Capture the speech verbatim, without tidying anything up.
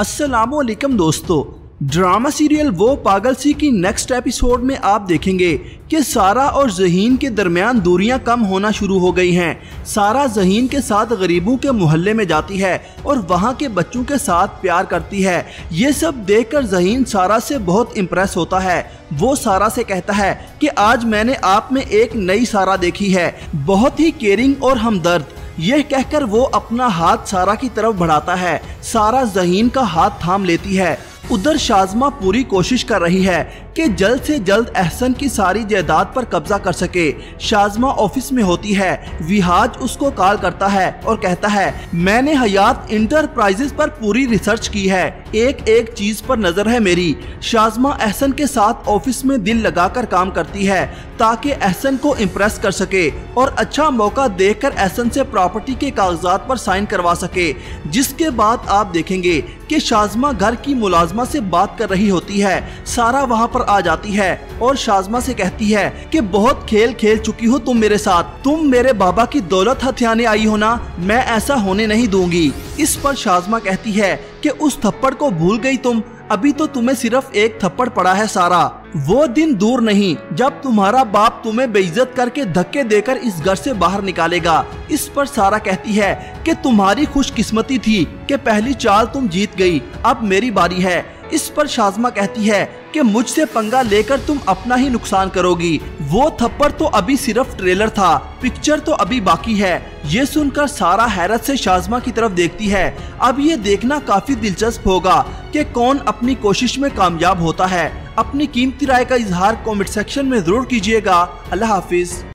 अस्सलामुअलैकुम दोस्तों, drama serial वो पागल सी की नेक्स्ट एपिसोड में आप देखेंगे कि सारा और ज़हीन के दरमियान दूरियां कम होना शुरू हो गई हैं। सारा ज़हीन के साथ गरीबों के मोहल्ले में जाती है और वहां के बच्चों के साथ प्यार करती है। ये सब देखकर ज़हीन सारा से बहुत इम्प्रेस होता है। वो सारा से कहता है कि आज मैंने आप में एक नई सारा देखी है, बहुत ही केयरिंग और हमदर्द। यह कहकर वो अपना हाथ सारा की तरफ बढ़ाता है। सारा ज़हीन का हाथ थाम लेती है। उधर शाज़मा पूरी कोशिश कर रही है कि जल्द से जल्द एहसन की सारी जायदाद पर कब्जा कर सके। शाज़मा ऑफिस में होती है। विहाज उसको कॉल करता है और कहता है, मैंने हयात इंटरप्राइजेस पर पूरी रिसर्च की है, एक एक चीज पर नजर है मेरी। शाज़मा एहसन के साथ ऑफिस में दिल लगाकर काम करती है ताकि एहसन को इम्प्रेस कर सके और अच्छा मौका देखकर एहसन से प्रॉपर्टी के कागजात पर साइन करवा सके। जिसके बाद आप देखेंगे कि शाज़मा घर की मुलाजमा से बात कर रही होती है। सारा वहाँ पर आ जाती है और शाज़मा से कहती है कि बहुत खेल खेल चुकी हो तुम मेरे साथ, तुम मेरे बाबा की दौलत हथियाने आई हो ना, मैं ऐसा होने नहीं दूंगी। इस पर शाज़मा कहती है कि उस थप्पड़ को भूल गई तुम, अभी तो तुम्हें सिर्फ एक थप्पड़ पड़ा है सारा। वो दिन दूर नहीं जब तुम्हारा बाप तुम्हें बेइज्जत करके धक्के देकर इस घर से बाहर निकालेगा। इस पर सारा कहती है कि तुम्हारी खुशकिस्मती थी कि पहली चाल तुम जीत गई, अब मेरी बारी है। इस पर शाज़मा कहती है कि मुझसे पंगा लेकर तुम अपना ही नुकसान करोगी, वो थप्पड़ तो अभी सिर्फ ट्रेलर था, पिक्चर तो अभी बाकी है। ये सुनकर सारा हैरत से शाज़मा की तरफ देखती है। अब ये देखना काफी दिलचस्प होगा कि कौन अपनी कोशिश में कामयाब होता है। अपनी कीमती राय का इजहार कमेंट सेक्शन में जरूर कीजिएगा। अल्लाह हाफिज।